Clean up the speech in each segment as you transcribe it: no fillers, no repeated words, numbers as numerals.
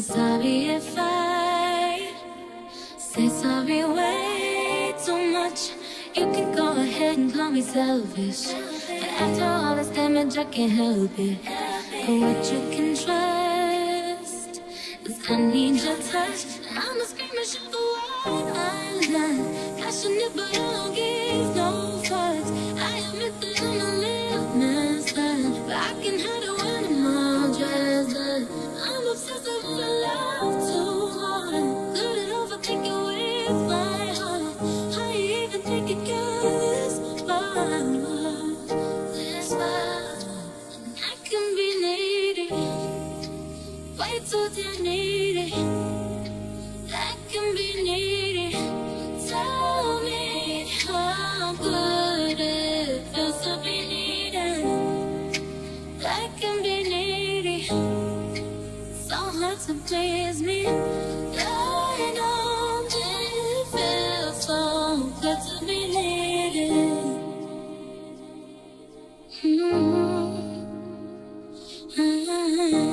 Sorry if I Since I've been way too much, you can go ahead and call me selfish, but after all this damage I can't help it. But what you can trust is I need your touch. I'm a screamer, shit for what I love, passionate but I don't give no fucks. I admit that I'm a little messed up, but I can hide it when I'm all dressed up. I'm obsessed with what I love too hard, couldn't overthink it with my heart. I even think it got this far, this far. And I can be needy, way too damn needy. I can be needy. Tell me how good it feels to be needed. I can be needy, so hard to please me. I know it feels so good to be needed. Feels so good to be needed.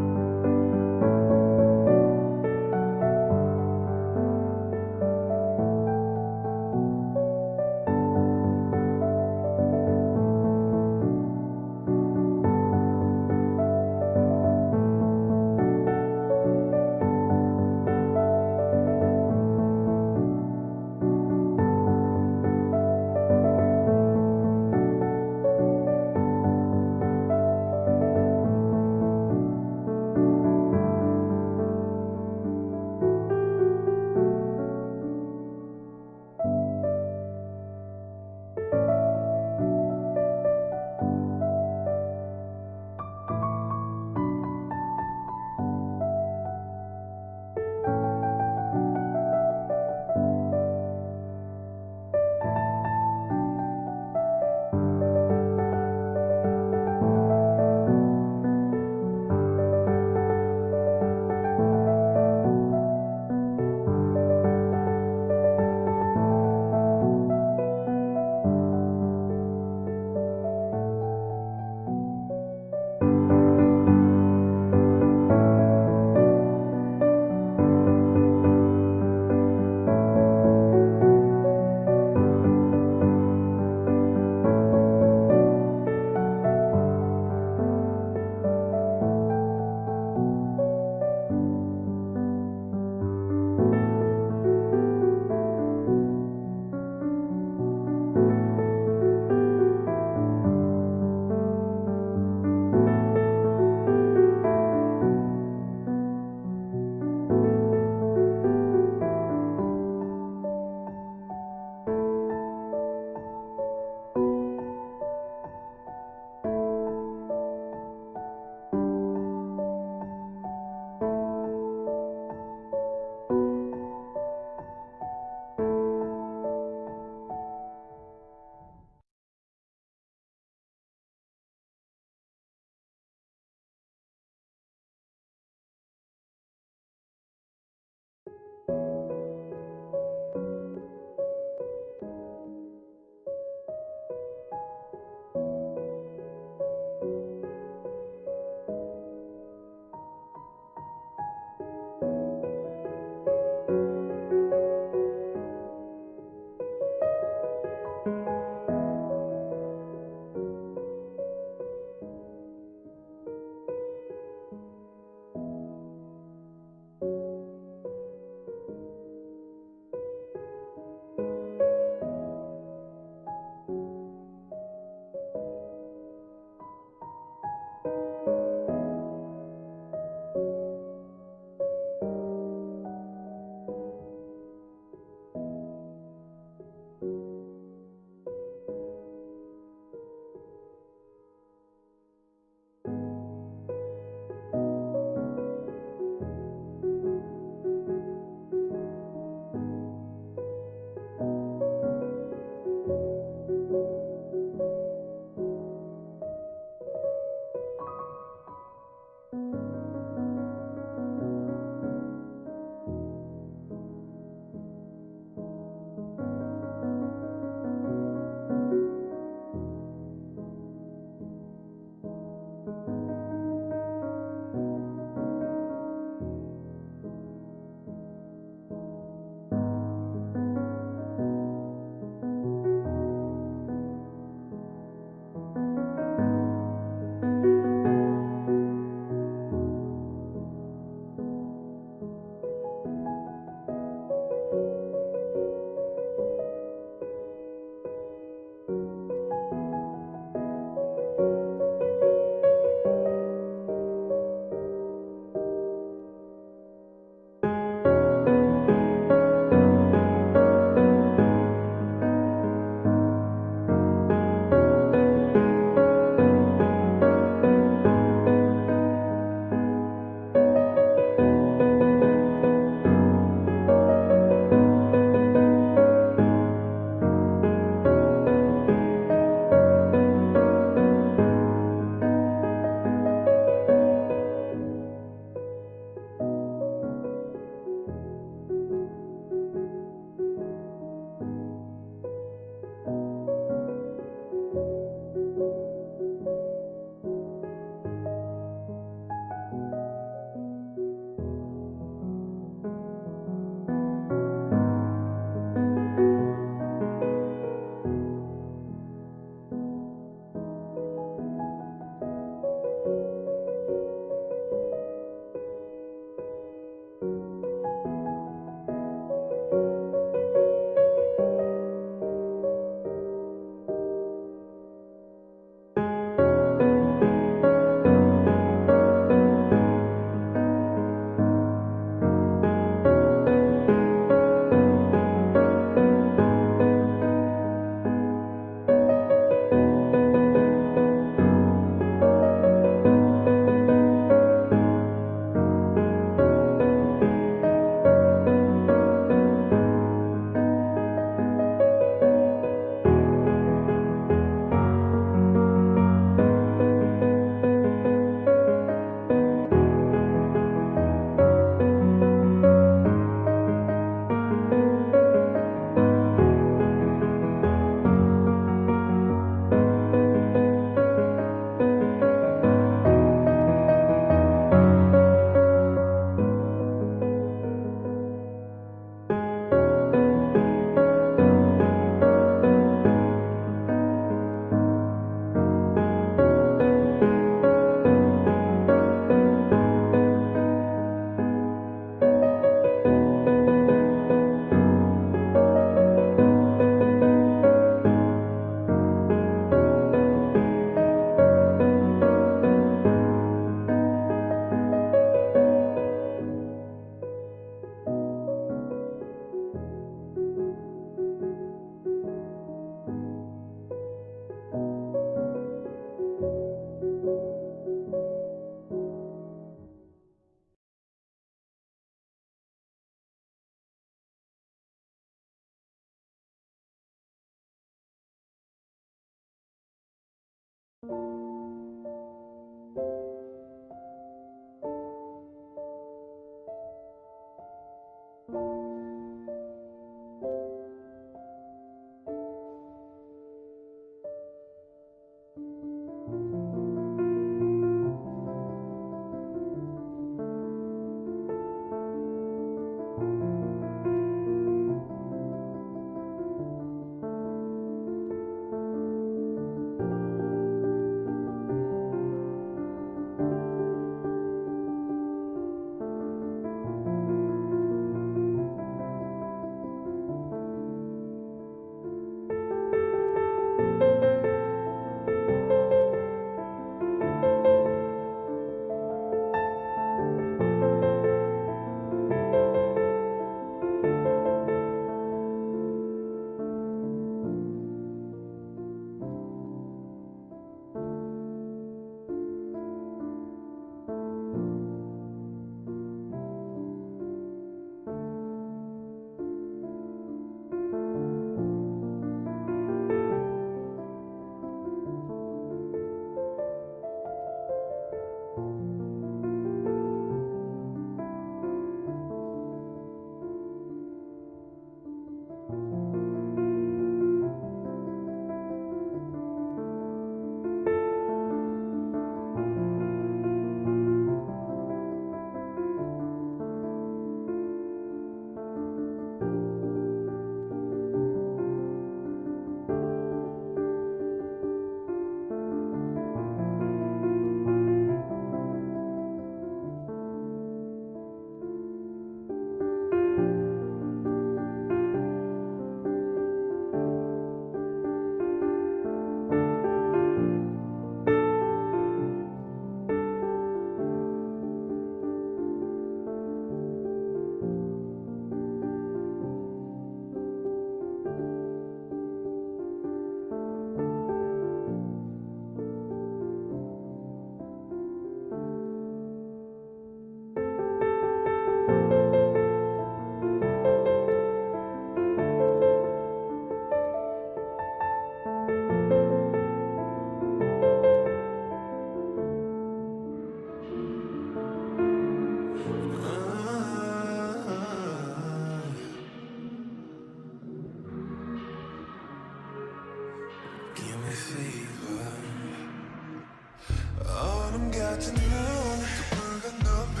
같은 눈, 붉은 눈빛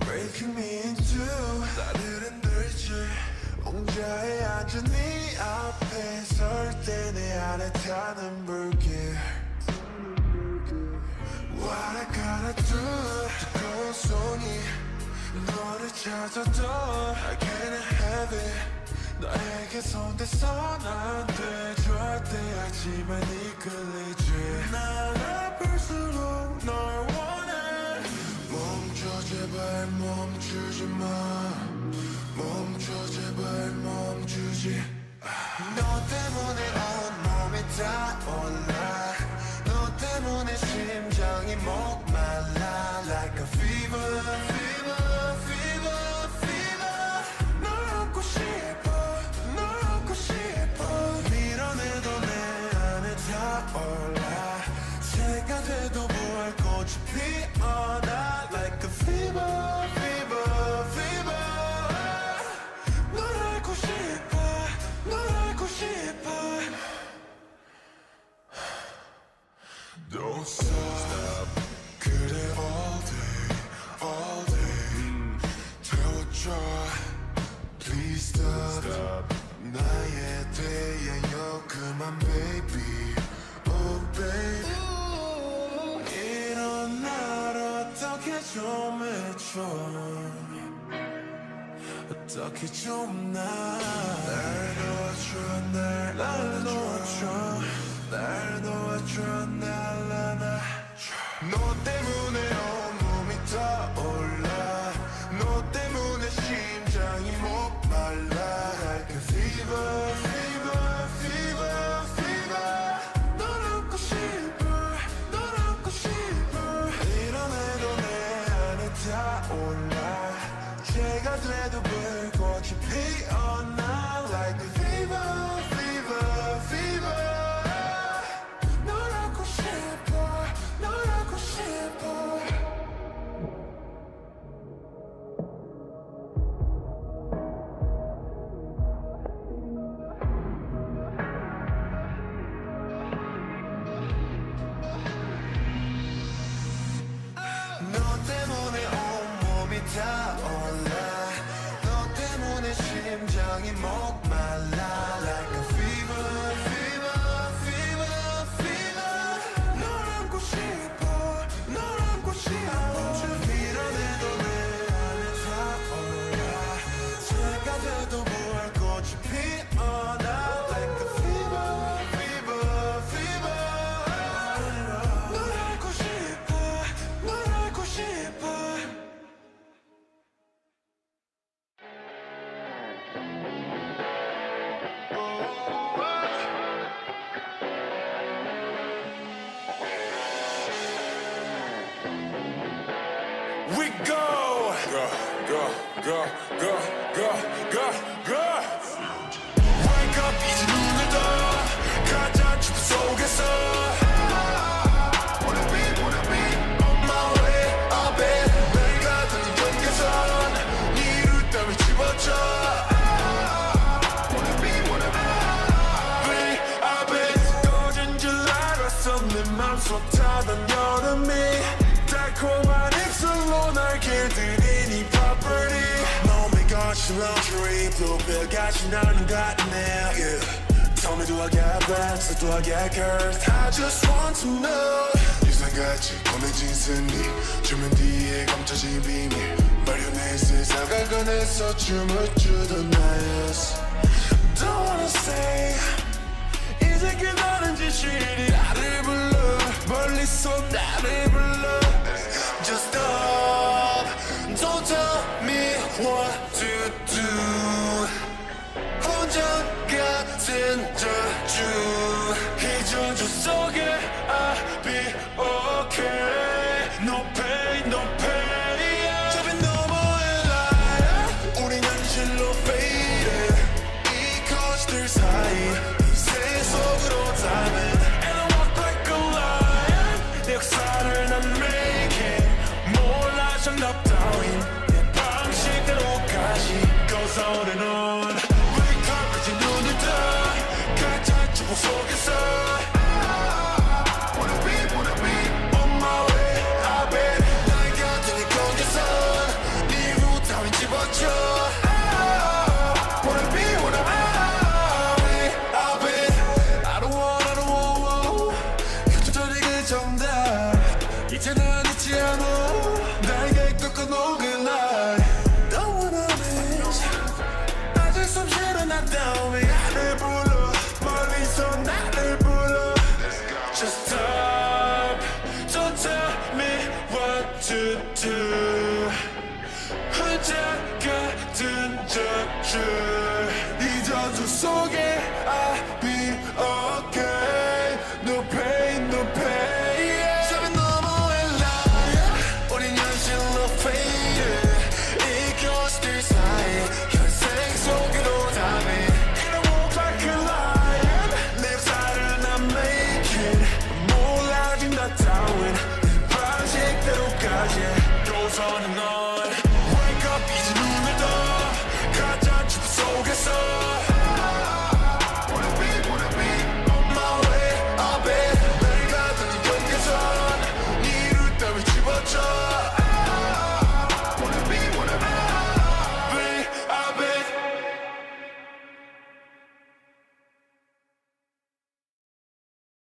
breaking me in two. 나를 흔들지 웅자에 앉은 네 앞에 설 때 내 안에 타는 불길. What I gotta do, 두꺼운 손이 너를 찾아도 I can't have it. 너에게 손대선 안 돼, 절대 하지만 이끌리지. 날 아플수록 널 원해. 멈춰 제발 멈추지 마. 멈춰 제발 멈추지. 너 때문에 온몸이 다 올라. 너 때문에 심장이 목말라. Like a fever, fever, fever, fever. 널 안고 싶어, 널 안고 싶어. 밀어내도 내 안에 다 올라. 새가 돼도 무할 꽃이 피어나. Like a fever, fever, fever. 널 알고 싶어, 널 알고 싶어. Don't stop. 그래 all day, all day. 태워줘, please stop. 나의 대야여 그만 baby, oh baby. 이런 날 어떻게 좀 해줘, 어떻게 좀 날 놓아줘, 날 놓아줘. 날 놓아줘, 날 안아줘. 너 때문에 온몸이 타올라. 너 때문에 심장이 목말라. Like a fever, fever, fever, fever. 널 안고 싶어, 널 안고 싶어. 밀어내도 내 안에 타올라. 제가 돼도 불꽃이 피어나. Like a fever, fever, fever. 심장이 목말라. Like a fever, fever, fever, fever. 널 안고 싶어, 널 안고 싶어. 밀어내도 내 안에 타올라. 새가 돼도 무할 꽃이 피어나. Like a fever, fever, fever. 널 알고 싶어, 널 알고 싶어. Go, go, go, go, go. Wake up, 이제 눈을 떠. 가장 춥은 속에서 wanna be on my way, up it. 내일 가던 이 경계선 네 이루 따위 집어쳐. Wanna be, up it. 꺼진 줄 알았어, 내 맘속 타던 여름이 달콤한 입술로 날 길들이니. Your laundry, bluebill got you, now you got mail. Yeah. Tell me, do I get blessed or do I get cursed? I just want to know. 이 생각이 검해진 승리, 주문 뒤에 감춰진 비밀. 마련의 세상을 꺼내서 춤을 추던 나였어. Don't wanna say, 이제 그다른 진실이 나를 불러. 멀리서 나를 불러. Just stop, don't tell me what. 이 저주 속에 I'll be okay. No pain, no pain. I've been no more a liar. 우린 현실로 faded. 이 거짓들 사이 이 세상으로 담은 이제 난 잊지 않아 나에게 꺾은 오근 날 Don't wanna miss 빠질 숨 쉬러 나 따위 나를 불러 멀리서 나를 불러 Just stop Don't tell me what to do 혼자 가둔 저주